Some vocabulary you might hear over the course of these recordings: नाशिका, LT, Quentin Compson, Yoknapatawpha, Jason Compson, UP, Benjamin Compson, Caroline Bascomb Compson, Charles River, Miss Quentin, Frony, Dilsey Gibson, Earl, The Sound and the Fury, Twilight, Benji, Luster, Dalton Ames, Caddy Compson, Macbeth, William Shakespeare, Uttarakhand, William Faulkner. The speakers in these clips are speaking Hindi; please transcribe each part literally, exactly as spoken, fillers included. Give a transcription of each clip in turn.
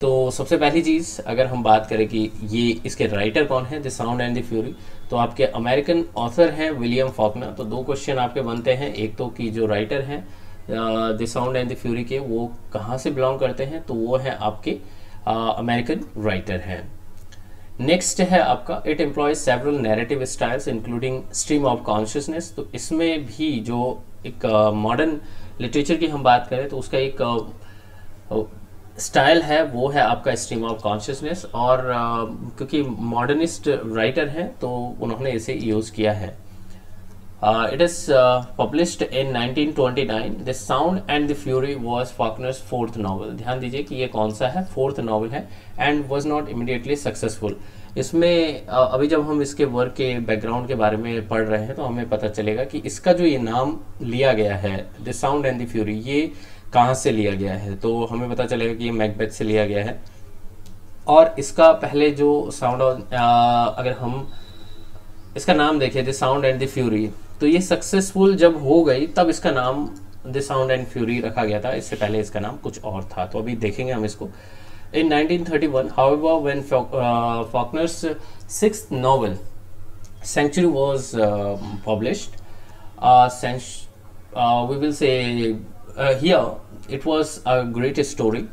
तो सबसे पहली चीज़ अगर हम बात करें कि ये इसके राइटर कौन हैं, the sound and the fury, तो आपके अमेरिकन ऑथर हैं विलियम फॉकनर। तो दो क्वेश्चन आपके बनते हैं, एक तो कि जो राइटर हैं the sound and the fury के वो कहाँ से बिलोंग करते हैं, तो वो है आपके अमेरिकन राइटर हैं। नेक्स्ट है आपका it employs several narrative styles including stream of consciousness. तो इसमें भी जो एक मॉडर्न uh, लिटरेचर की हम बात करें तो उसका एक स्टाइल uh, uh, है, वो है आपका स्ट्रीम ऑफ कॉन्शियसनेस, और uh, क्योंकि मॉडर्निस्ट राइटर हैं तो उन्होंने इसे यूज़ किया है। It is published in nineteen twenty nine. The sound and the fury was Faulkner's fourth novel. ध्यान दीजिए कि ये कौन सा है, फोर्थ नावल है, and was not immediately successful. इसमें uh, अभी जब हम इसके वर्क के बैकग्राउंड के बारे में पढ़ रहे हैं तो हमें पता चलेगा कि इसका जो ये नाम लिया गया है the sound and the fury, ये कहाँ से लिया गया है, तो हमें पता चलेगा कि ये मैकबेथ से लिया गया है। और इसका पहले जो साउंड uh, अगर हम इसका नाम देखें the sound and the fury, तो ये सक्सेसफुल जब हो गई तब इसका नाम द साउंड एंड फ्यूरी रखा गया था, इससे पहले इसका नाम कुछ और था। तो अभी देखेंगे हम इसको। In nineteen thirty-one, however, when uh, Faulkner's sixth novel *Sanctuary* was uh, published, uh, uh, we will say uh, here it was a great story.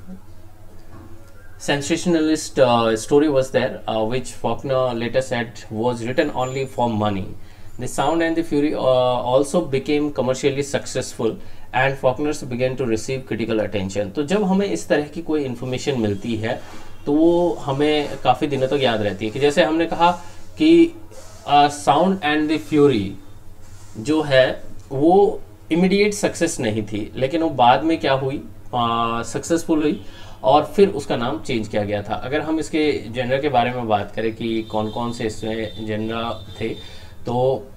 Sensationalist uh, story was there, uh, which Faulkner later said was written only for money. The Sound and the Fury uh, also became commercially successful, and Faulkner began to receive critical attention. तो जब हमें इस तरह की कोई इन्फॉर्मेशन मिलती है तो वो हमें काफ़ी दिनों तक याद रहती है। कि जैसे हमने कहा कि साउंड एंड द फ्यूरी जो है वो इमीडिएट सक्सेस नहीं थी, लेकिन वो बाद में क्या हुई, सक्सेसफुल uh, हुई और फिर उसका नाम चेंज किया गया था। अगर हम इसके जेनर के बारे में बात करें कि कौन कौन से इसमें जेनर थे, तो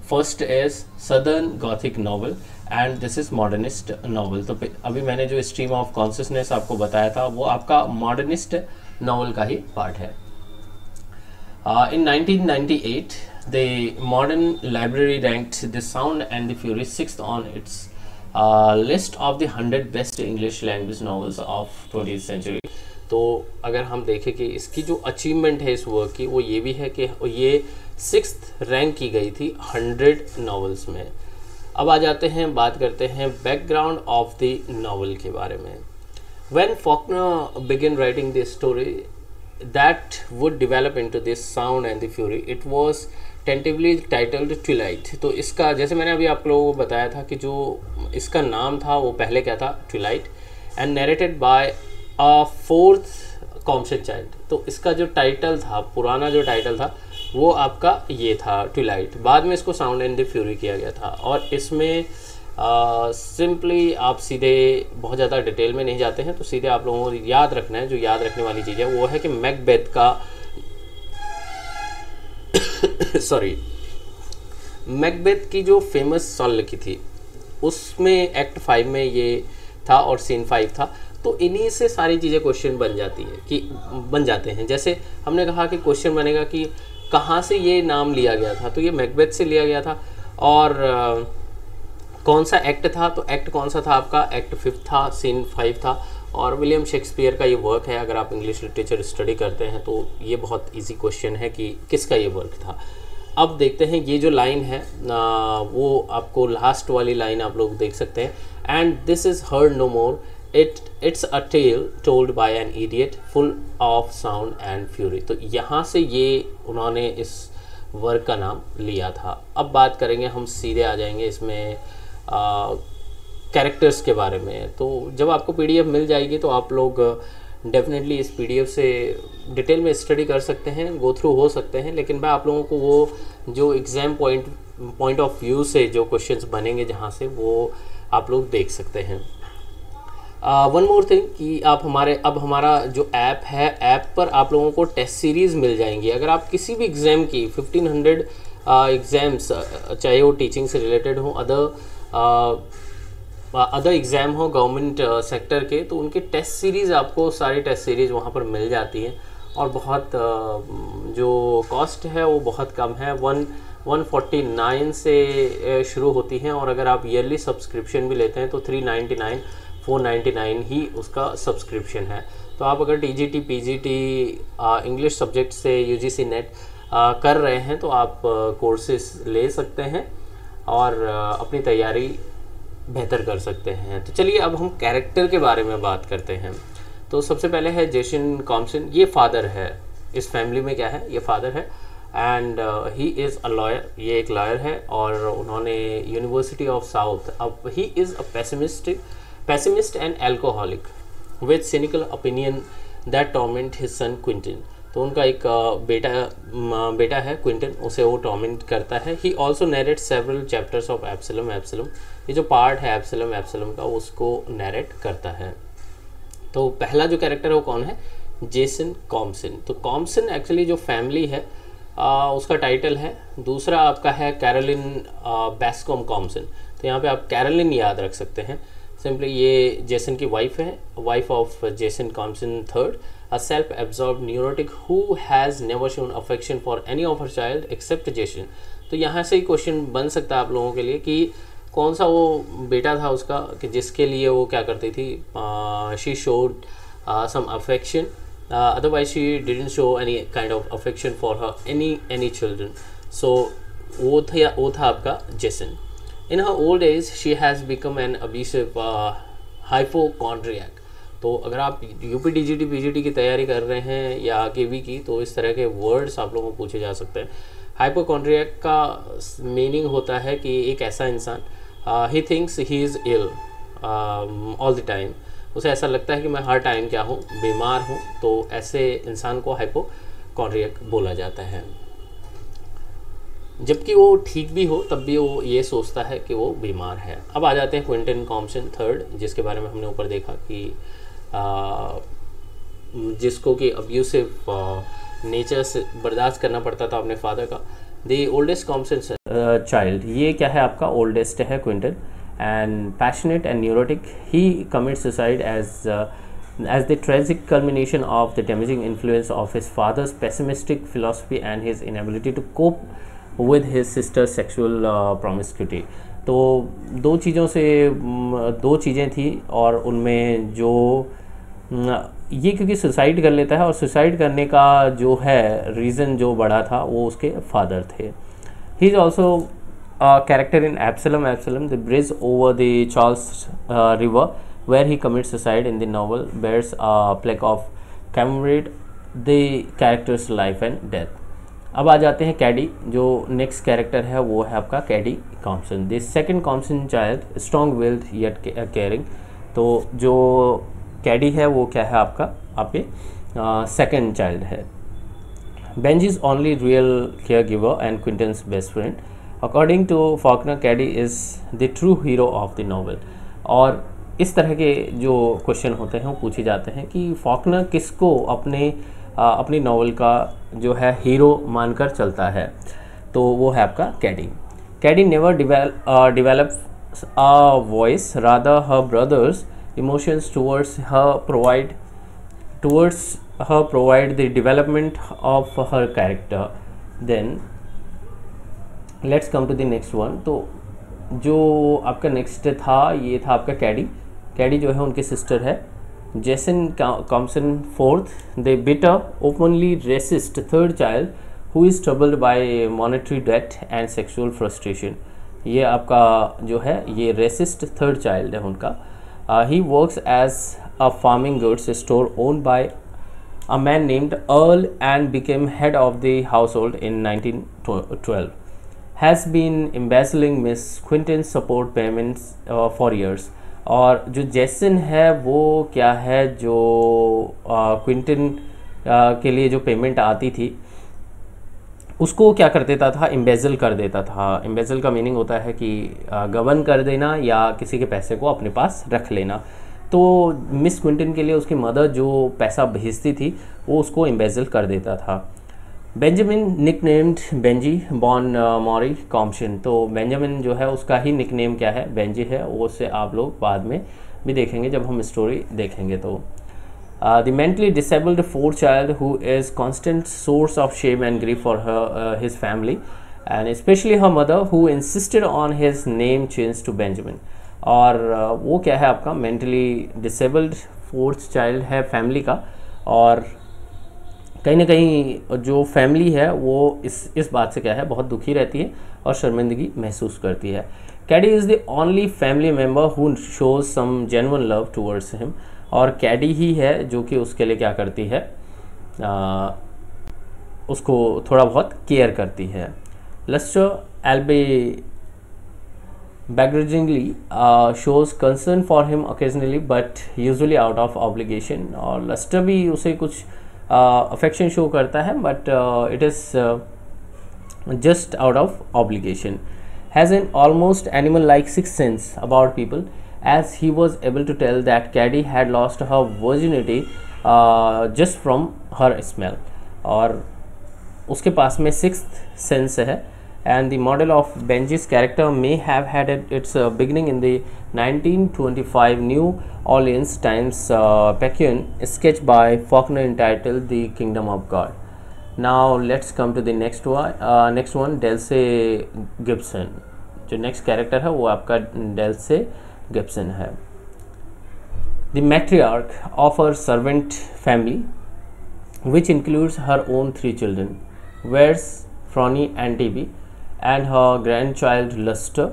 first is southern gothic novel and this is modernist novel. तो अभी मैंने जो स्ट्रीम ऑफ कॉन्शियसनेस आपको बताया था वो आपका मॉडर्निस्ट नावल का ही पार्ट है। In nineteen ninety eight the modern library ranked the sound and the fury sixth on its list of the hundred best English language novels of twentieth century. तो अगर हम देखें कि इसकी जो अचीवमेंट है इस वर्क की, वो ये भी है कि ये सिक्स्थ रैंक की गई थी हंड्रेड नावल्स में। अब आ जाते हैं, बात करते हैं बैकग्राउंड ऑफ द नावल के बारे में। When Faulkner begin writing this story that would develop into this sound and the fury, it was tentatively titled Twilight. तो इसका, जैसे मैंने अभी आप लोगों को बताया था कि जो इसका नाम था वो पहले क्या था, Twilight, and narrated by a fourth Compson child. तो इसका जो टाइटल था, पुराना जो टाइटल था वो आपका ये था ट्विलाइट, बाद में इसको साउंड एंड द फ्यूरी किया गया था। और इसमें सिंपली आप सीधे बहुत ज़्यादा डिटेल में नहीं जाते हैं, तो सीधे आप लोगों को याद रखना है, जो याद रखने वाली चीज़ है वो है कि मैकबेथ का सॉरी मैकबेथ की जो फेमस सॉन्ग लिखी थी उसमें एक्ट फाइव में ये था और सीन फाइव था। तो इन्हीं से सारी चीज़ें क्वेश्चन बन जाती है कि बन जाते हैं। जैसे हमने कहा कि क्वेश्चन बनेगा कि कहाँ से ये नाम लिया गया था, तो ये मैकबेथ से लिया गया था। और आ, कौन सा एक्ट था, तो एक्ट कौन सा था आपका, एक्ट फिफ्थ था, सीन फाइव था। और विलियम शेक्सपियर का ये वर्क है, अगर आप इंग्लिश लिटरेचर स्टडी करते हैं तो ये बहुत ईजी क्वेश्चन है कि किसका ये वर्क था। अब देखते हैं ये जो लाइन है आ, वो आपको लास्ट वाली लाइन आप लोग देख सकते हैं। And this is heard no more, It it's a tale told by an idiot, full of sound and fury. तो यहाँ से ये उन्होंने इस वर्क का नाम लिया था। अब बात करेंगे, हम सीधे आ जाएंगे इसमें कैरेक्टर्स के बारे में। तो जब आपको पीडीएफ मिल जाएगी तो आप लोग डेफिनेटली इस पीडीएफ से डिटेल में स्टडी कर सकते हैं, गो थ्रू हो सकते हैं। लेकिन मैं आप लोगों को वो जो exam point point of view से जो क्वेश्चंस बनेंगे जहाँ से, वो आप लोग देख सकते हैं। वन मोर थिंग कि आप हमारे, अब हमारा जो ऐप है, ऐप पर आप लोगों को टेस्ट सीरीज़ मिल जाएंगी। अगर आप किसी भी एग्ज़ाम की फिफ्टीन हंड्रेड एग्ज़ाम्स, चाहे वो टीचिंग से रिलेटेड हो, अदर अदर एग्ज़ाम हो गवर्नमेंट सेक्टर के, तो उनकी टेस्ट सीरीज़, आपको सारी टेस्ट सीरीज़ वहाँ पर मिल जाती है। और बहुत uh, जो कॉस्ट है वो बहुत कम है, वन वन फोर्टी नाइन से शुरू होती हैं। और अगर आप ईयरली सब्सक्रिप्शन भी लेते हैं तो three ninety nine, four ninety nine ही उसका सब्सक्रिप्शन है। तो आप अगर टीजीटी, पीजीटी, इंग्लिश सब्जेक्ट से यूजीसी नेट कर रहे हैं तो आप कोर्सेस ले सकते हैं और अपनी तैयारी बेहतर कर सकते हैं। तो चलिए अब हम कैरेक्टर के बारे में बात करते हैं। तो सबसे पहले है जेसन कॉम्पसन, ये फादर है, इस फैमिली में क्या है, ये फादर है and he is a lawyer, ये एक लॉयर है और उन्होंने यूनिवर्सिटी ऑफ साउथ। अब he is a pessimistic pessimist and alcoholic with cynical opinion that torment his son Quentin. तो उनका एक बेटा बेटा है क्विंटन, उसे वो टॉर्मेंट करता है। He also narrate several chapters of Absalom Absalom, ये जो पार्ट है एब्सलम एब्सलम का उसको नरेट करता है। तो पहला जो कैरेक्टर है वो कौन है, जेसन कॉम्पसन। तो कॉम्पसन एक्चुअली जो फैमिली है आ, उसका टाइटल है। दूसरा आपका है कैरोलिन बैस्कॉम कॉम्पसन, तो यहाँ पे आप कैरोलिन याद रख सकते हैं सिंपली। ये जेसन की वाइफ है, wife of Jason Compson third, a self absorb neurotic who has never shown affection for any of her child except Jason. तो यहाँ से ही क्वेश्चन बन सकता है आप लोगों के लिए कि कौन सा वो बेटा था उसका कि जिसके लिए वो क्या करती थी, she showed some affection, otherwise she didn't show any kind of affection for her any any children. So वो था वो था आपका Jason. In her old age she has become an abusive hypochondriac. तो अगर आप यूपी डीजीटी पीजीटी की तैयारी कर रहे हैं या केवी की, तो इस तरह के वर्ड्स आप लोगों को पूछे जा सकते हैं। हाइपोकॉन्ड्रियाक का मीनिंग होता है कि एक ऐसा इंसान, he thinks he is ill all the time, उसे ऐसा लगता है कि मैं हर टाइम क्या हूँ, बीमार हूँ। तो ऐसे इंसान को हाइपोकॉन्ड्रियाक बोला जाता है। जबकि वो ठीक भी हो तब भी वो ये सोचता है कि वो बीमार है। अब आ जाते हैं क्विंटन कॉम्पसन थर्ड, जिसके बारे में हमने ऊपर देखा कि आ, जिसको कि अब्यूसिव नेचर से बर्दाश्त करना पड़ता था अपने फादर का। दी ओल्डेस्ट कॉम्पसन चाइल्ड, ये क्या है आपका ओल्डेस्ट है Quentin, and passionate and neurotic he commit suicide as as the tragic culmination of the damaging influence of his father's pessimistic philosophy and his inability to cope with his sister sexual promiscuity. तो दो चीज़ों से दो चीज़ें थी और उनमें जो ये, क्योंकि सुसाइड कर लेता है और सुसाइड करने का जो है रीज़न जो बड़ा था वो उसके फादर थे। He is also character in Absalom Absalom, the bridge over the Charles river where he commit suicide in the novel bears plaque of commemorate the characters life and death. अब आ जाते हैं कैडी, जो नेक्स्ट कैरेक्टर है वो है आपका Caddy Compson. This second Compson child strong willed yet caring. तो जो कैडी है वो क्या है आपका, आपके सेकंड चाइल्ड है। Benj is only real care giver and Quentin's best friend. According to Faulkner Caddy is the true hero of the novel. और इस तरह के जो क्वेश्चन होते हैं वो पूछे जाते हैं कि फॉकनर किसको अपने आ, अपनी नॉवल का जो है हीरो मानकर चलता है, तो वो है आपका Caddy. Caddy never develops a voice, rather her brothers emotions towards her provide towards her provide the development of her character. Then let's come to the next one. तो जो आपका नेक्स्ट था ये था आपका कैडी। कैडी जो है उनकी सिस्टर है। Jason Compson fourth, the bitter, openly racist third child who is troubled by monetary debt and sexual frustration. ये आपका जो है ये racist third child है उनका। uh, He works as a farming goods store owned by a man named Earl and became head of the household in nineteen twelve. Has been embezzling Miss Quentin's support payments uh, for years. और जो जेसन है वो क्या है, जो क्विंटन के लिए जो पेमेंट आती थी उसको क्या कर देता था, एम्बेजल कर देता था। एम्बेजल का मीनिंग होता है कि गबन कर देना या किसी के पैसे को अपने पास रख लेना। तो मिस क्विंटन के लिए उसकी मदर जो पैसा भेजती थी वो उसको एम्बेजल कर देता था। बेंजामिन निकनेम्ड बेंजी बॉन मॉरी कॉम्पसन। तो बेंजामिन जो है उसका ही निकनेम क्या है, बेंजी है। वो से आप लोग बाद में भी देखेंगे जब हम स्टोरी देखेंगे। तो the mentally disabled fourth child who is constant source of shame and grief for his family and specially her mother who insisted on his name change to Benjamin. और uh, वो क्या है आपका मेंटली डिसेबल्ड फोर्थ चाइल्ड है फैमिली का, और कहीं ना कहीं जो फैमिली है वो इस इस बात से क्या है बहुत दुखी रहती है और शर्मिंदगी महसूस करती है। Caddy is the only family member who shows some genuine love towards him, और कैडी ही है जो कि उसके लिए क्या करती है, आ, उसको थोड़ा बहुत केयर करती है। Luster एल्बे begrudgingly uh, shows concern for him occasionally but usually out of obligation, और लस्टर भी उसे कुछ अफेक्शन uh, शो करता है but uh, it is uh, just out of obligation. Has an almost animal like sixth sense about people as he was able to tell that Caddy had lost her virginity uh, just from her smell, और उसके पास में सिक्स्थ सेंस है। And the model of Benji's character may have had its uh, beginning in the nineteen twenty-five New Orleans Times uh, Picayune sketch by Faulkner entitled "The Kingdom of God." Now let's come to the next one. Uh, next one, Dilsey Gibson. जो next character है वो आपका Dilsey Gibson है. The matriarch of her servant family, which includes her own three children, Wes, Frony, and T P. And her grandchild Luster,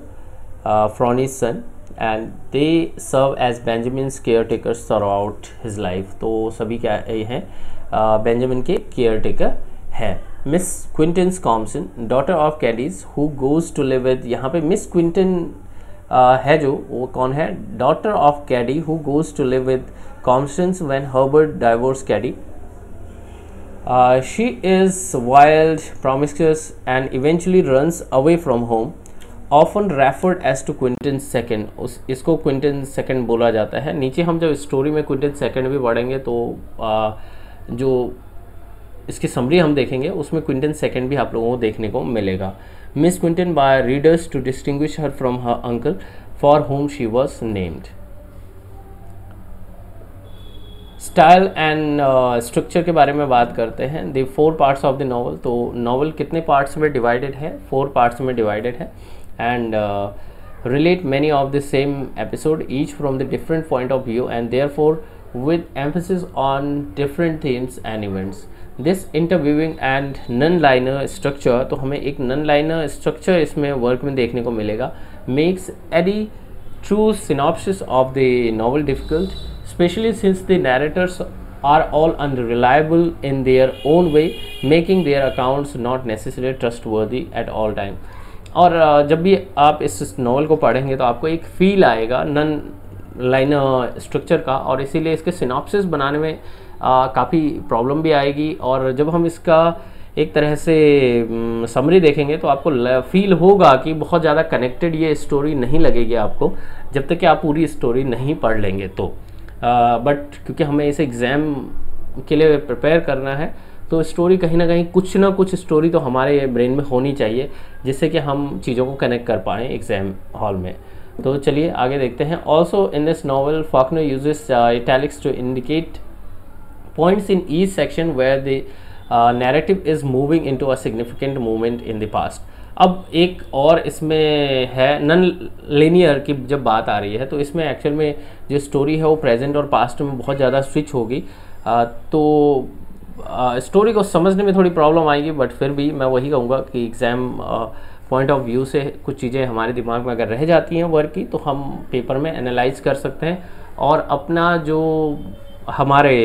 uh, Frony's son, and they serve as Benjamin's caretakers throughout his life. तो सभी क्या हैं, बेंजामिन के केयर टेकर है। Miss Quentin Compson, daughter of Caddy's, who goes to live with, यहाँ पे मिस क्विंटन है जो वो कौन है, daughter of Caddy who goes to live with Compsons when Herbert divorce Caddy. Uh, she is wild, promiscuous, and eventually runs away from home, often referred as to Quentin second. उस इसको Quentin second बोला जाता है। नीचे हम जब स्टोरी में Quentin second भी पढ़ेंगे तो आ, जो इसकी समरी हम देखेंगे उसमें Quentin second भी आप लोगों को देखने को मिलेगा। Miss Quentin by readers to distinguish her from her uncle for whom she was named. Style and structure के बारे में बात करते हैं। The four parts of the novel, तो नावल कितने पार्ट्स में डिवाइडेड है, फोर पार्ट्स में डिवाइडेड है, and relate many of the same episode each from the different point of view and therefore with emphasis on different themes and events. This interviewing and non linear structure, तो हमें एक नॉन लाइनर स्ट्रक्चर इसमें वर्क में देखने को मिलेगा। Makes any true synopsis of the novel difficult especially since the narrators are all unreliable in their own way, making their accounts not necessarily trustworthy at all time. और जब भी आप इस नॉवल को पढ़ेंगे तो आपको एक फील आएगा नॉन लाइनर स्ट्रक्चर का, और इसीलिए इसके सिनॉप्सिस बनाने में काफ़ी प्रॉब्लम भी आएगी। और जब हम इसका एक तरह से समरी देखेंगे तो आपको फील होगा कि बहुत ज़्यादा कनेक्टेड ये स्टोरी नहीं लगेगी आपको, जब तक कि आप पूरी स्टोरी नहीं पढ़ लेंगे तो। बट uh, क्योंकि हमें इसे एग्ज़ाम के लिए प्रिपेयर करना है तो स्टोरी कहीं ना कहीं कुछ ना कुछ स्टोरी तो हमारे ब्रेन में होनी चाहिए जिससे कि हम चीज़ों को कनेक्ट कर पाएँ एग्ज़ाम हॉल में। तो चलिए आगे देखते हैं। Also in this novel Faulkner uses italics to indicate points in each section where the narrative is moving into a significant movement in the past. अब एक और इसमें है नॉन लिनियर की जब बात आ रही है तो इसमें एक्चुअल में जो स्टोरी है वो प्रेजेंट और पास्ट में बहुत ज़्यादा स्विच होगी, तो स्टोरी को समझने में थोड़ी प्रॉब्लम आएगी। बट फिर भी मैं वही कहूँगा कि एग्ज़ाम पॉइंट ऑफ व्यू से कुछ चीज़ें हमारे दिमाग में अगर रह जाती हैं वर्क की तो हम पेपर में एनालाइज कर सकते हैं और अपना जो हमारे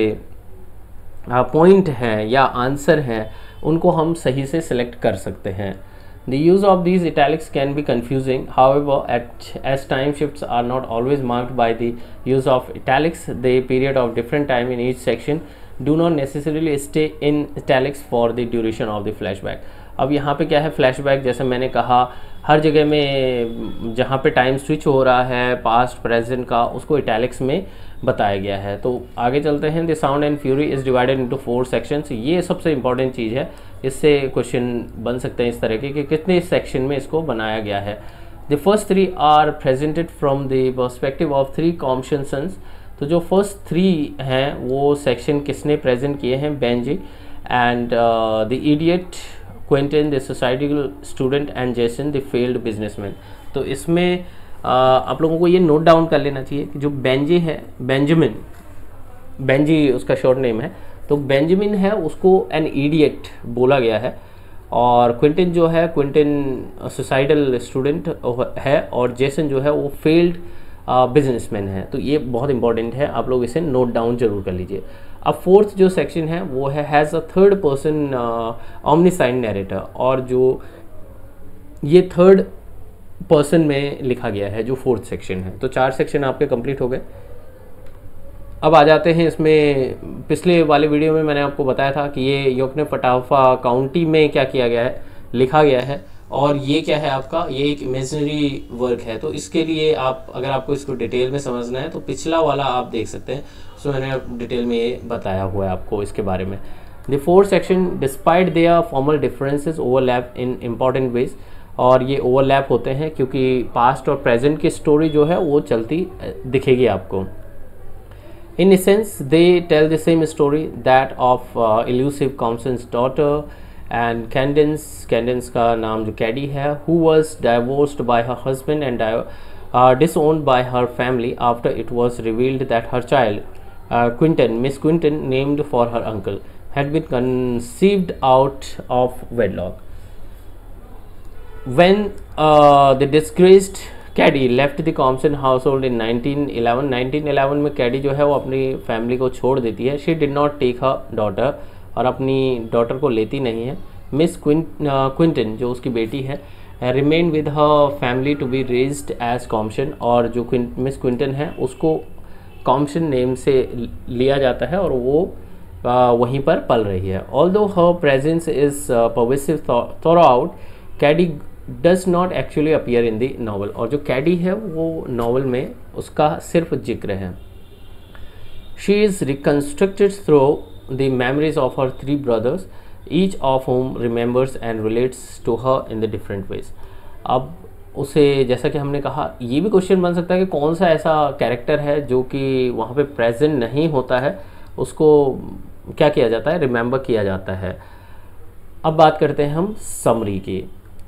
पॉइंट हैं या आंसर हैं उनको हम सही से सिलेक्ट कर सकते हैं। The use of these italics can be confusing, however, at, as time shifts are not always marked by the use of italics, the period of different time in each section do not necessarily stay in italics for the duration of the flashback. अब यहाँ पे क्या है, flashback जैसे मैंने कहा हर जगह में जहाँ पे टाइम स्विच हो रहा है पास्ट प्रेजेंट का उसको इटैलिक्स में बताया गया है। तो आगे चलते हैं। The sound and fury is divided into four sections, ये सबसे इम्पॉर्टेंट चीज़ है, इससे क्वेश्चन बन सकते हैं इस तरह के कि कितने सेक्शन में इसको बनाया गया है। The first three are presented from the perspective of three Compson sons, तो जो फर्स्ट थ्री हैं वो सेक्शन किसने प्रेजेंट किए हैं, Benjy and the idiot, Quentin the suicidal student and Jason the failed businessman. तो इसमें आ, आप लोगों को ये नोट डाउन कर लेना चाहिए कि जो बेंजी है बेंजामिन बेंजी उसका शॉर्ट नेम है, तो बेंजामिन है उसको एन इडियट बोला गया है। और क्विंटन जो है क्विंटन सुसाइडल स्टूडेंट है और जेसन जो है वो फेल्ड बिजनेसमैन है। तो ये बहुत इंपॉर्टेंट है, आप लोग इसे नोट डाउन जरूर कर लीजिए। अब फोर्थ जो सेक्शन है वो है has a third person omniscient narrator, और जो ये थर्ड पर्सन में लिखा गया है जो फोर्थ सेक्शन है। तो चार सेक्शन आपके कंप्लीट हो गए। अब आ जाते हैं इसमें, पिछले वाले वीडियो में मैंने आपको बताया था कि ये योक्नापाटाव्फा काउंटी में क्या किया गया है, लिखा गया है, और ये क्या है आपका, ये एक इमेजिनरी वर्क है। तो इसके लिए आप, अगर आपको इसको डिटेल में समझना है तो पिछला वाला आप देख सकते हैं, सो मैंने डिटेल में ये बताया हुआ है आपको इसके बारे में। The fourth section despite their formal differences overlap in important ways, और ये ओवरलैप होते हैं क्योंकि पास्ट और प्रेजेंट की स्टोरी जो है वो चलती दिखेगी आपको। In essence they tell the same story that of elusive Compson's daughter and Candace, Candace का नाम जो कैडी है, who was divorced by her husband and disowned by her family after it was revealed that her child Quentin, Miss Quentin named for her uncle, had been conceived out of wedlock. When the disgraced Caddy left the Compson household in nineteen eleven, nineteen eleven में कैडी जो है वो अपनी फैमिली को छोड़ देती है। She did not take her daughter, और अपनी डॉटर को लेती नहीं है। मिस क्विंटन जो उसकी बेटी है remain with her family to be raised as Compson, और जो मिस क्विंटन है उसको कॉम्सन नेम से लिया जाता है और वो आ, वहीं पर पल रही है। Although her presence is pervasive throughout, Caddy does not actually appear in the novel, और जो कैडी है वो नावल में उसका सिर्फ जिक्र है। She is reconstructed through the memories of her three brothers, each of whom remembers and relates to her in the different ways. अब उसे, जैसा कि हमने कहा, ये भी क्वेश्चन बन सकता है कि कौन सा ऐसा कैरेक्टर है जो कि वहाँ पे प्रेजेंट नहीं होता है, उसको क्या किया जाता है, रिमेंबर किया जाता है। अब बात करते हैं हम समरी की,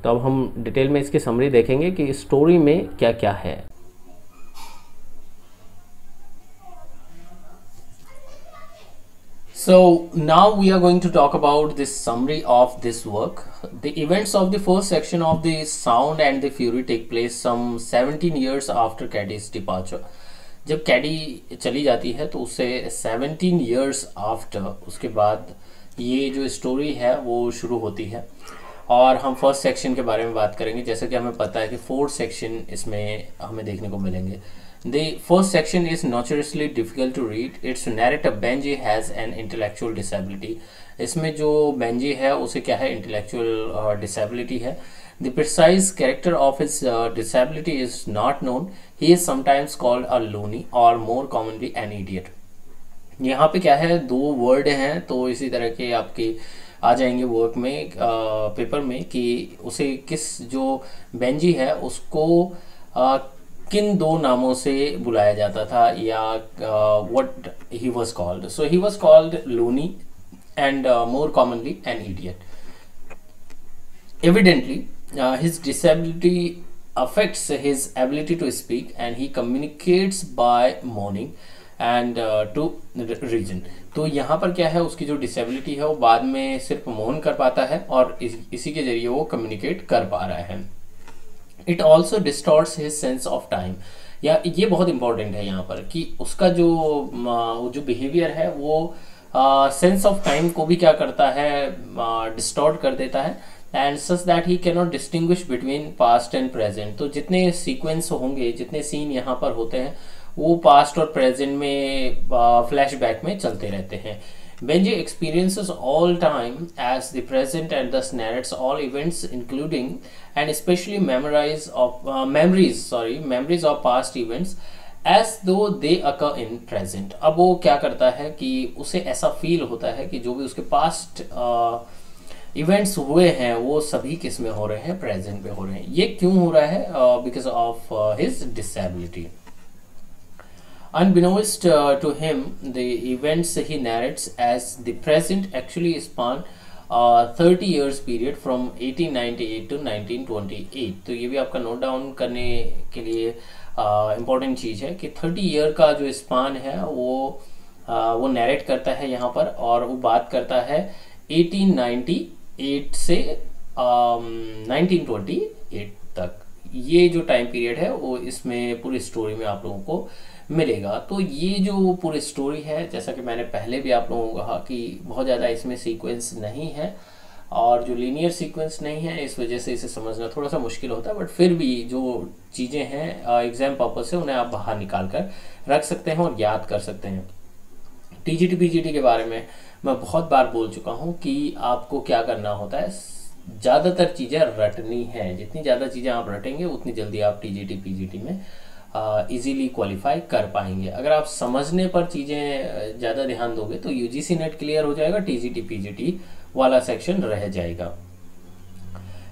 तो अब हम डिटेल में इसकी समरी देखेंगे कि स्टोरी में क्या क्या है। So now we are going to talk about this summary of this work. The events of the first section of The Sound and the Fury take place some seventeen years after Caddy's departure. जब कैडी चली जाती है तो उससे seventeen years after, उसके बाद ये जो स्टोरी है वो शुरू होती है। और हम फर्स्ट सेक्शन के बारे में बात करेंगे, जैसे कि हमें पता है कि फोर सेक्शन इसमें हमें देखने को मिलेंगे। The first section is notoriously difficult to read. Its narrator Benji has an intellectual disability. इसमें जो बेंजी है उसे क्या है, intellectual disability है। The precise character of his disability is not known. He is sometimes called a loony or more commonly an idiot. यहाँ पे क्या है, दो वर्ड हैं, तो इसी तरह के आपके आ जाएंगे वर्क में, पेपर में, कि उसे किस, जो बेंजी है उसको किन दो नामों से बुलाया जाता था, या what he was called. So he was called loony and more commonly an idiot. Evidently his disability affects his ability to speak and he communicates by moaning and to reason. तो यहाँ पर क्या है, उसकी जो डिसेबिलिटी है वो बाद में सिर्फ मोन कर पाता है और इस, इसी के जरिए वो कम्युनिकेट कर पा रहा है। It also distorts his sense of time, या ये बहुत इंपॉर्टेंट है यहाँ पर, कि उसका जो जो बिहेवियर है वो सेंस ऑफ टाइम को भी क्या करता है, डिस्टॉर्ट uh, कर देता है। And such that he can not distinguish between past and present. तो जितने सीक्वेंस होंगे, जितने सीन यहाँ पर होते हैं, वो पास्ट और प्रेजेंट में फ्लैशबैक uh, में चलते रहते हैं। Benji experiences all time as the present and thus narrates all events, including and especially memories of uh, memories, sorry, memories of past events, as though they occur in present. अब वो क्या करता है कि उसे ऐसा फील होता है कि जो भी उसके past इवेंट्स uh, हुए हैं वो सभी किस में हो रहे हैं, प्रेजेंट में हो रहे हैं। ये क्यों हो रहा है, because of his disability. Unbeknownst uh, to him, the events he narrates as the present actually span uh, thirty years period from eighteen ninety-eight to nineteen twenty-eight. तो ये भी आपका नोट डाउन करने के लिए इम्पोर्टेंट uh, चीज़ है कि थर्टी ईयर का जो स्पान है वो आ, वो नरेट करता है यहाँ पर, और वो बात करता है अठारह सौ अट्ठानवे से उन्नीस सौ अट्ठाईस तक। ये जो टाइम पीरियड है वो इसमें पूरी स्टोरी में आप लोगों को मिलेगा। तो ये जो पूरी स्टोरी है, जैसा कि मैंने पहले भी आप लोगों को कहा कि बहुत ज़्यादा इसमें सीक्वेंस नहीं है, और जो लीनियर सीक्वेंस नहीं है इस वजह से इसे समझना थोड़ा सा मुश्किल होता है, बट फिर भी जो चीज़ें हैं एग्जाम पर्पस से उन्हें आप बाहर निकाल कर रख सकते हैं और याद कर सकते हैं। टीजीटी पीजीटी के बारे में मैं बहुत बार बोल चुका हूँ कि आपको क्या करना होता है, ज़्यादातर चीज़ें रटनी हैं। जितनी ज़्यादा चीज़ें आप रटेंगे उतनी जल्दी आप टीजीटी पीजीटी में इजीली क्वालिफाई कर पाएंगे। अगर आप समझने पर चीज़ें ज़्यादा ध्यान दोगे तो यूजीसी नेट क्लियर हो जाएगा, टीजीटी पीजीटी वाला सेक्शन रह जाएगा।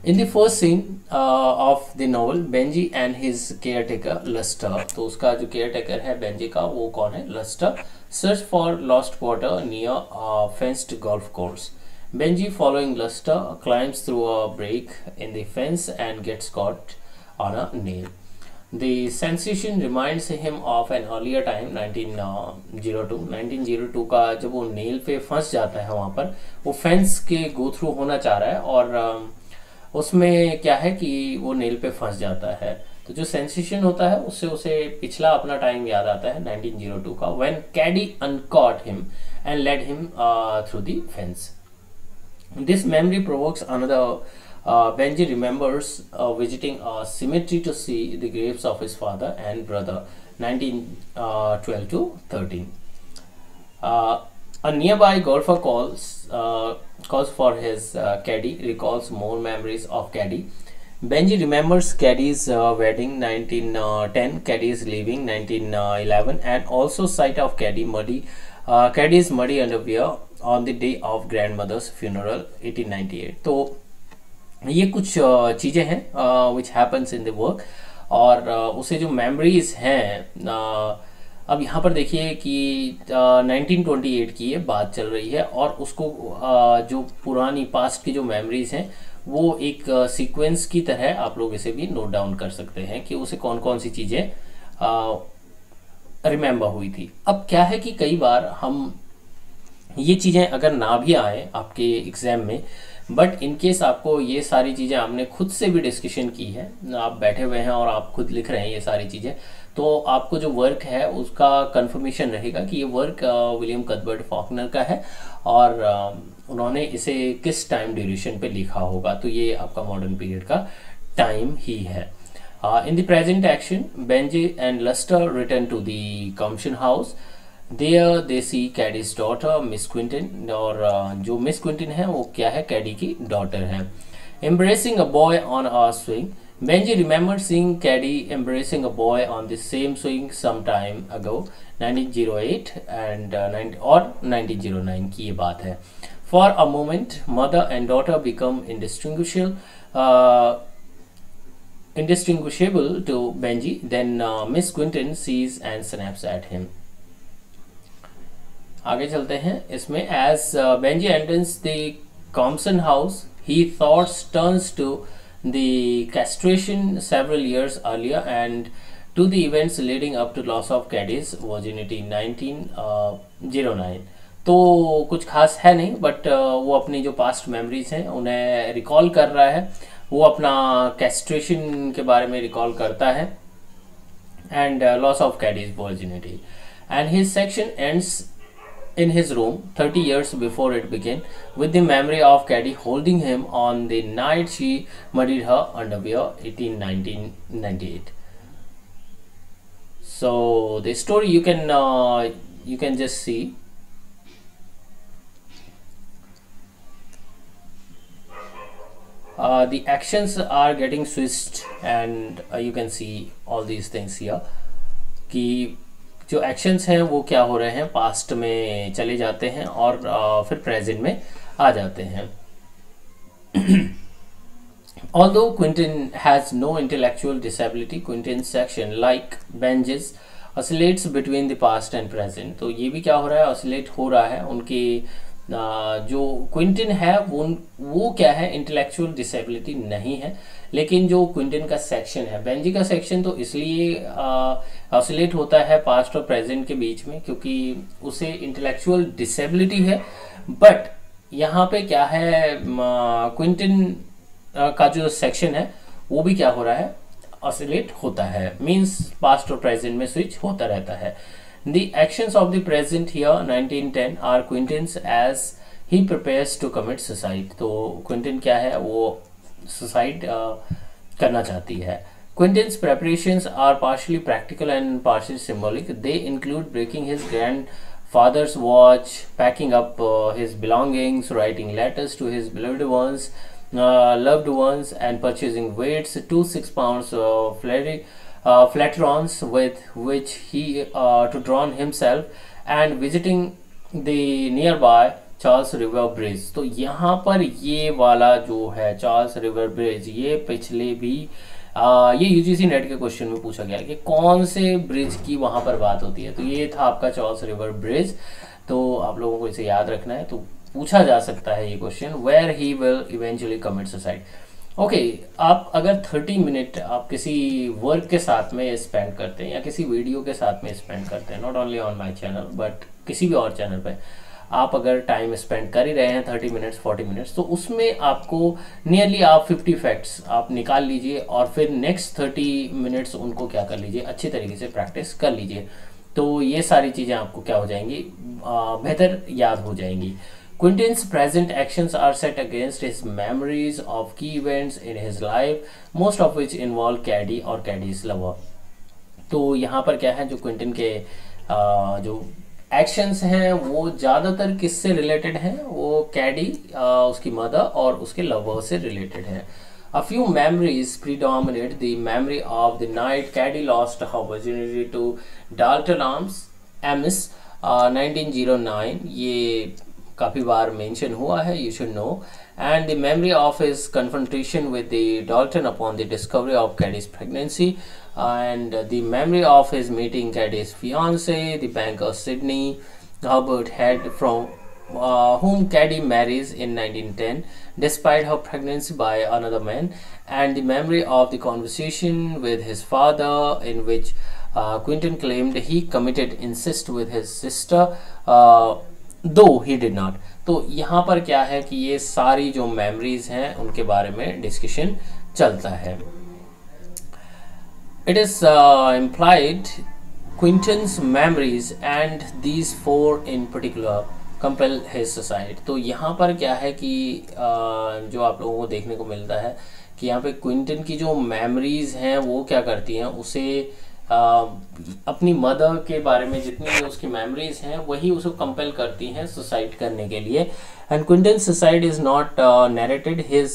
In the first scene of the novel, Benjy and his caretaker Luster, तो उसका जो केयर टेकर है बेंजी का वो कौन है, Luster, search for lost water near fenced golf course. Benji, following Luster, climbs through a break in the fence and gets caught on a nail. The sensation reminds him of an earlier time, nineteen oh two. nineteen oh two का जब वो nail पे फंस जाता है, वहाँ पर वो fence के go through होना चाह रहा है और उसमें क्या है कि वो nail पे फंस जाता है, तो जो सेंसेशन होता है उससे उसे पिछला अपना टाइम याद आता है nineteen oh two का, when Caddy uncaught him and led him uh, through the fence. This memory provokes another. Uh, Benji remembers uh, visiting a cemetery to see the graves of his father and brother, nineteen twelve to thirteen. Uh, a nearby golfer calls uh, calls for his uh, caddy, recalls more memories of caddy. Benji remembers caddy's uh, wedding, nineteen ten, caddy's leaving, nineteen eleven, and also sight of caddy muddy, uh, caddy's muddy underwear on the day of grandmother's funeral eighteen ninety-eight. तो ये कुछ चीज़ें हैं which happens in the work, और उसे जो memories हैं। अब यहाँ पर देखिए कि nineteen twenty-eight की ये बात चल रही है और उसको जो पुरानी पास्ट की जो memories हैं वो एक sequence की तरह आप लोग इसे भी note down कर सकते हैं कि उसे कौन कौन सी चीज़ें remember हुई थी। अब क्या है कि कई बार हम ये चीज़ें अगर ना भी आए आपके एग्ज़ाम में, बट इन केस आपको ये सारी चीज़ें आपने खुद से भी डिस्कशन की है, आप बैठे हुए हैं और आप खुद लिख रहे हैं ये सारी चीज़ें, तो आपको जो वर्क है उसका कंफर्मेशन रहेगा कि ये वर्क विलियम कदबर्ट फॉकनर का है और उन्होंने इसे किस टाइम ड्यूरेशन पे लिखा होगा। तो ये आपका मॉडर्न पीरियड का टाइम ही है। In the present action, Benjy and Luster return to the Compson house, there they see Caddy's daughter Miss Quentin, और जो मिस क्विंटन है वो क्या है, कैडी की डॉटर है। Embracing a boy on a swing, Benjy remember seeing Caddy embracing a boy on the same swing some time ago, nineteen oh eight and nineteen oh nine की ये बात है। For a moment mother and daughter become indistinguishable indistinguishable to Benjy, then Miss Quentin sees and snaps at him. आगे चलते हैं इसमें, as Benjy enters the Compson house he thoughts turns to the castration several years earlier and to the events leading up to loss of Caddy's virginity nineteen oh nine. तो कुछ खास है नहीं, बट uh, वो अपनी जो पास्ट मेमोरीज हैं उन्हें रिकॉल कर रहा है। वो अपना कैस्ट्रेशन के बारे में रिकॉल करता है and loss of Caddy's virginity. And his section ends in his room thirty years before it began, with the memory of Caddy holding him on the night she muddied her underwear, eighteen nineteen ninety-eight. So the story you can uh, you can just see. Uh, the actions are getting switched, and uh, you can see all these things here. कि जो एक्शंस हैं वो क्या हो रहे हैं, पास्ट में चले जाते हैं और आ, फिर प्रेजेंट में आ जाते हैं। Although Quentin has no intellectual disability, Quentin section like Benjy's oscillates between the past and present. तो ये भी क्या हो रहा है, ऑसिलेट हो रहा है, उनकी जो क्विंटन है वो वो क्या है, इंटेलेक्चुअल डिसेबिलिटी नहीं है, लेकिन जो क्विंटन का सेक्शन है, बेंजी का सेक्शन तो इसलिए ऑसिलेट होता है पास्ट और प्रेजेंट के बीच में क्योंकि उसे इंटेलेक्चुअल डिसेबिलिटी है, बट यहाँ पे क्या है, क्विंटन का जो सेक्शन है वो भी क्या हो रहा है, ऑसिलेट होता है, मीन्स पास्ट और प्रेजेंट में स्विच होता रहता है. The actions of the present here nineteen ten are Quentin's as he prepares to commit suicide. तो Quentin क्या है, वो suicide uh, करना चाहती है. Quentin's preparations are partially practical and partially symbolic. They include breaking his grandfather's watch, packing up uh, his belongings, writing letters to his beloved ones, uh, loved ones, and purchasing weights, two six pounds of flattery. Uh, flatrons with which he uh, to drown himself and visiting the nearby Charles River Bridge. तो यहाँ पर ये वाला जो है Charles River Bridge, ये पिछले भी आ, ये यूजीसी नेट के क्वेश्चन में पूछा गया कि कौन से ब्रिज की वहाँ पर बात होती है. तो ये था आपका Charles River Bridge, तो आप लोगों को इसे याद रखना है. तो पूछा जा सकता है ये question, where he will eventually commit suicide. Okay okay, आप अगर तीस मिनट आप किसी वर्क के साथ में स्पेंड करते हैं या किसी वीडियो के साथ में स्पेंड करते हैं, not only on my channel but किसी भी और चैनल पे आप अगर टाइम स्पेंड कर ही रहे हैं तीस मिनट्स चालीस मिनट्स, तो उसमें आपको नियरली आप पचास फैक्ट्स आप निकाल लीजिए और फिर नेक्स्ट तीस मिनट्स उनको क्या कर लीजिए, अच्छी तरीके से प्रैक्टिस कर लीजिए. तो ये सारी चीज़ें आपको क्या हो जाएंगी, आ, बेहतर याद हो जाएंगी. Quentin's present actions are set against his memories of key events in his life, most of which involve Caddy और Caddy's lover. तो यहाँ पर क्या है, जो Quentin के आ, जो actions हैं वो ज़्यादातर किससे related हैं, वो Caddy, उसकी mother और उसके lover से related हैं. A few memories predominate. The memory of the night Caddy lost her virginity to Dalton Ames, nineteen oh nine. ये काफ़ी बार मेंशन हुआ है, you should know. And the memory of his confrontation with the Dalton upon the discovery of Caddy's pregnancy and the memory of his meeting Caddy's fiance the banker Sydney Herbert Head from whom Caddy marries in nineteen ten despite her pregnancy by another man, and the memory of the conversation with his father in which uh, Quentin claimed he committed incest with his sister uh, दो ही डिड नॉट. तो यहाँ पर क्या है कि ये सारी जो मेमोरीज हैं उनके बारे में डिस्कशन चलता है. It is implied Quentin's memories and these four in particular compel his suicide. तो यहाँ पर क्या है कि uh, जो आप लोगों को देखने को मिलता है कि यहाँ पे क्विंटन की जो मेमोरीज हैं वो क्या करती हैं, उसे Uh, अपनी मदर के बारे में जितनी उसकी मेमोरीज हैं वही उसको कंपेल करती हैं सुसाइड करने के लिए. And Quentin suicide is not narrated, his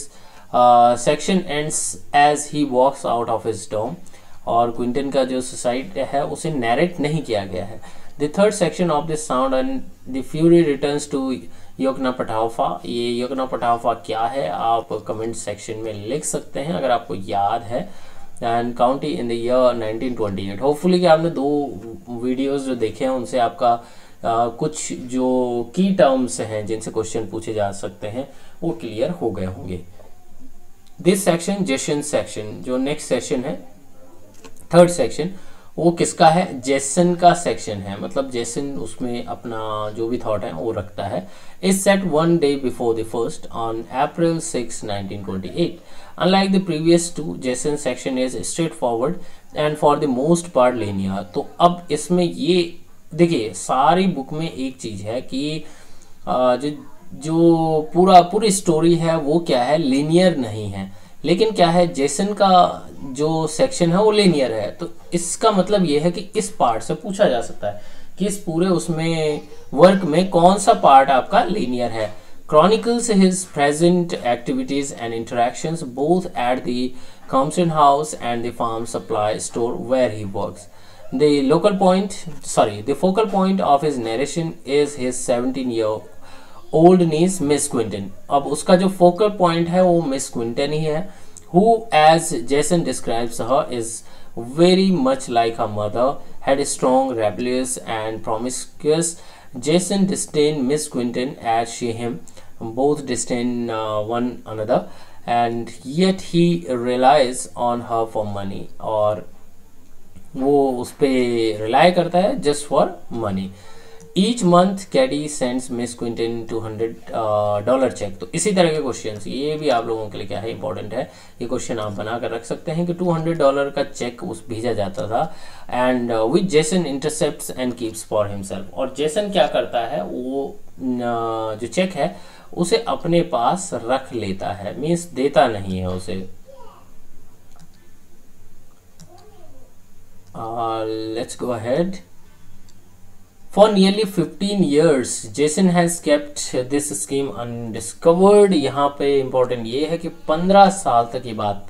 section ends as he walks out of his dorm. और क्विंटन का जो सुसाइड है उसे नैरेट नहीं किया गया है. The third section of the sound and the Fury returns to Yoknapatawpha. ये योकनापटावफा क्या है आप कमेंट सेक्शन में लिख सकते हैं अगर आपको याद है. And county in the year nineteen twenty eight. Hopefully कि आपने दो वीडियोस जो देखे हैं उनसे आपका आ, कुछ जो की टर्म्स हैं जिनसे क्वेश्चन पूछे जा सकते हैं वो क्लियर हो गए होंगे. दिस सेक्शन जेसन सेक्शन, जो नेक्स्ट सेक्शन है थर्ड सेक्शन, वो किसका है, जेसन का सेक्शन है. मतलब जेसन उसमें अपना जो भी थॉट है वो रखता है. Is set one day before the first on April six nineteen twenty eight. Unlike the previous two, Jason's section is straightforward and for the most part linear. तो अब इसमें ये देखिए सारी बुक में एक चीज है कि जो जो पूरा पूरी स्टोरी है वो क्या है, लीनियर नहीं है. लेकिन क्या है, जेसन का जो सेक्शन है वो लीनियर है. तो इसका मतलब ये है कि इस पार्ट से पूछा जा सकता है कि इस पूरे उसमें वर्क में कौन सा पार्ट आपका लीनियर है. Chronicles his present activities and interactions both at the Compson house and the farm supply store where he works. The local point, sorry, the focal point of his narration is his seventeen year old niece Miss Quentin. अब उसका जो focal point है वो Miss Quentin ही है, who as Jason describes her is very much like her mother, headstrong, rebellious and promiscuous. Jason disdained Miss Quentin as she him. Both disdained uh, one another, and yet he relies on her for money. और वो उस पर रिलाई करता है just for money. Each month Caddy sends Miss Quentin two hundred dollar cheque. तो इसी तरह के क्वेश्चंस, ये भी आप लोगों के लिए क्या है, इंपॉर्टेंट है. ये क्वेश्चन आप बना कर रख सकते हैं कि two hundred डॉलर का चेक उस भेजा जाता था. And which Jason intercepts and keeps for himself. और जेसन क्या करता है, वो न, जो चेक है उसे अपने पास रख लेता है, मीन्स देता नहीं है उसे. Let's go ahead. For nearly fifteen years, Jason has kept this scheme undiscovered. यहाँ पे इम्पोर्टेंट ये है कि पंद्रह साल तक ये बात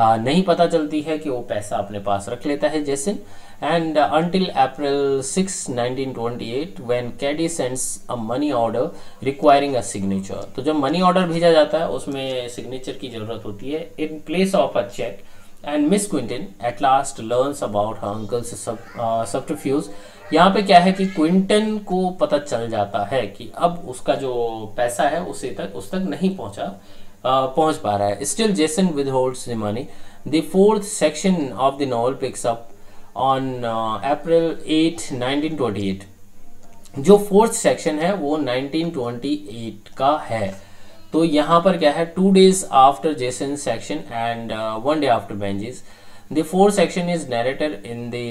आ, नहीं पता चलती है कि वो पैसा अपने पास रख लेता है Jason. And uh, until April sixth nineteen twenty-eight, when Caddy sends a money order requiring a signature. तो जब मनी ऑर्डर भेजा जाता है उसमें सिग्नेचर की जरूरत होती है in place of a check. And Miss Quentin at last learns about her uncle's sub, uh, subterfuge. यहाँ पे क्या है कि क्विंटन को पता चल जाता है कि अब उसका जो पैसा है उसे तक उस तक नहीं पहुँचा पहुँच पा रहा है. Still Jason withholds the money. The fourth section of the novel picks up on April eight nineteen twenty eight. जो फोर्थ सेक्शन है वो नाइनटीन ट्वेंटी एट का है. तो यहाँ पर क्या है, two days after Jason section and one day after Benjy's. The fourth section is narrated in the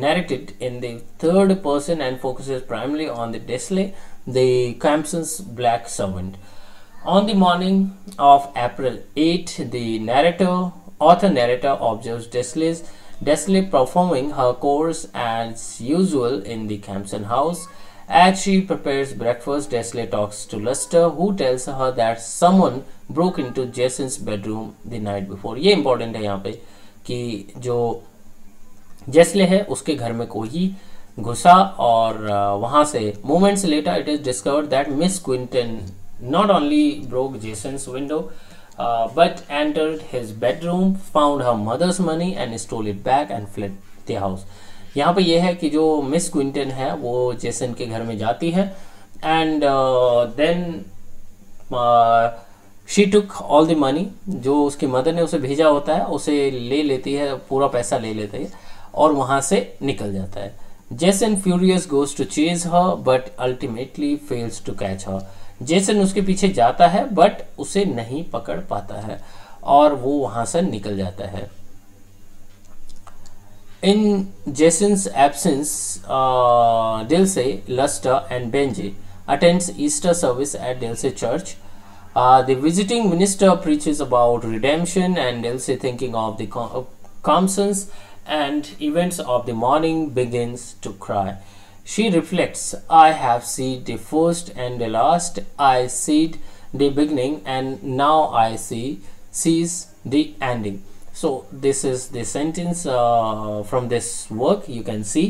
narrated in the third person and focuses primarily on the Dilsey, the Compson's black servant. On the morning of April eighth, the narrator, author narrator, observes Dilsey's Dilsey performing her chores as usual in the Compson house. As she prepares breakfast, Dilsey talks to Luster, who tells her that someone broke into Jason's bedroom the night before. ये important है यहाँ पे कि जो जेसले है उसके घर में कोई घुसा और वहाँ से moments later it is discovered that Miss Quentin not only broke Jason's window but entered his bedroom, found her mother's money and stole it back and fled the house. यहाँ पे यह है कि जो मिस क्विंटन है वो जेसन के घर में जाती है and then she took all the money. जो उसकी मदर ने उसे भेजा होता है उसे ले लेती है, पूरा पैसा ले लेती है और वहाँ से निकल जाता है. Jason furious goes to chase her but ultimately fails to catch her. Jason उसके पीछे जाता है बट उसे नहीं पकड़ पाता है और वो वहाँ से निकल जाता है. In Jason's absence Dilsey, Luster and Benji attends Easter service at Dilsey church. Uh, the visiting minister preaches about redemption and Dilsey, thinking of the Com Compsons and events of the morning, begins to cry. She reflects, I have seen the first and the last, I see the beginning and now I see sees the ending. So this is the sentence uh, from this work you can see.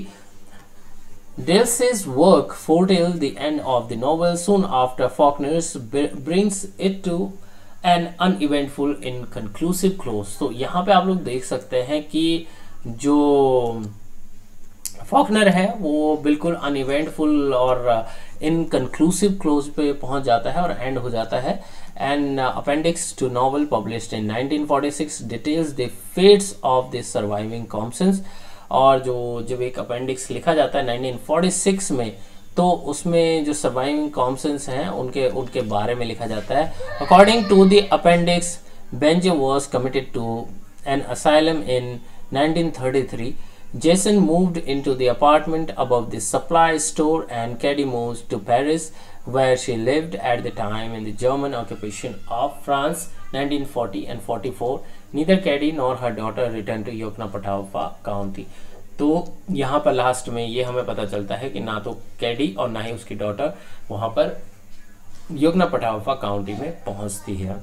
Dilsey's work foretells the end of the novel soon after Faulkner's brings it to an uneventful inconclusive close. तो यहाँ पे आप लोग देख सकते हैं कि जो फॉकनर है वो बिल्कुल अनइवेंटफुल और इनकनक्लूसिव क्लोज पे पहुँच जाता है और एंड हो जाता है. And appendix to novel published in nineteen forty six details the fates of the surviving Compsons. और जो जब एक अपेंडिक्स लिखा जाता है नाइनटीन फोर्टी सिक्स में तो उसमें जो सर्वाइविंग कॉम्पसन्स हैं उनके उनके बारे में लिखा जाता है. According to the appendix Benjy was committed to an asylum in nineteen thirty three. Jason moved into the apartment above the supply store and Caddy moves to Paris where she lived at the time in the German occupation of France nineteen forty and forty four. Neither Caddy nor her daughter returned to Yoknapatawpha County. तो यहाँ पर लास्ट में ये हमें पता चलता है कि ना तो Caddy और ना ही उसकी डॉटर वहाँ पर Yoknapatawpha County में पहुँचती है.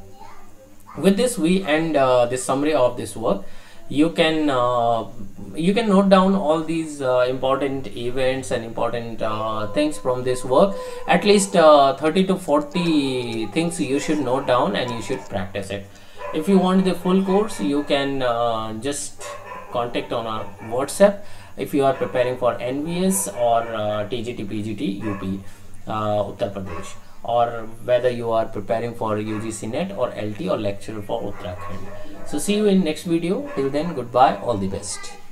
With this we end uh, this summary of this work. You can uh, you can note down all these uh, important events and important uh, things from this work. At least uh, thirty to forty things you should note down and you should practice it. If you want the full course, you can uh, just contact on our WhatsApp if you are preparing for N V S or uh, T G T, P G T, U P, uh, Uttar Pradesh, or whether you are preparing for U G C N E T or L T or lecturer for Uttarakhand. So see you in next video. Till then, goodbye, all the best.